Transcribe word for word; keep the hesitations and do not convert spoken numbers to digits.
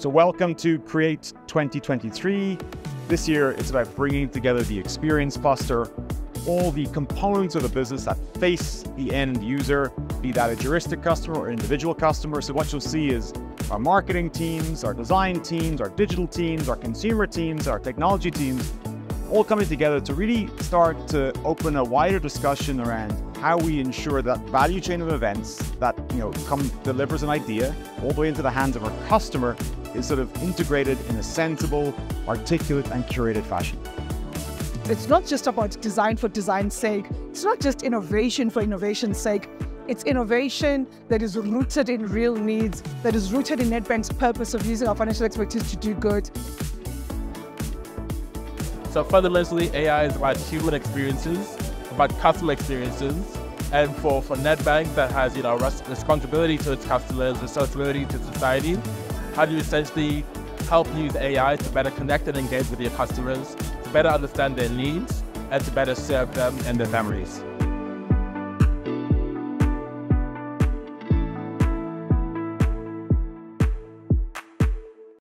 So welcome to Create twenty twenty-three. This year, it's about bringing together the experience cluster, all the components of the business that face the end user, be that a juristic customer or individual customer. So what you'll see is our marketing teams, our design teams, our digital teams, our consumer teams, our technology teams, all coming together to really start to open a wider discussion around how we ensure that value chain of events that you know come delivers an idea all the way into the hands of our customer is sort of integrated in a sensible, articulate, and curated fashion. It's not just about design for design's sake. It's not just innovation for innovation's sake. It's innovation that is rooted in real needs, that is rooted in Nedbank's purpose of using our financial expertise to do good. So fundamentally, A I is about human experiences, about customer experiences, and for, for Nedbank that has you know responsibility to its customers, responsibility to society, how do you essentially help use A I to better connect and engage with your customers, to better understand their needs, and to better serve them and their families?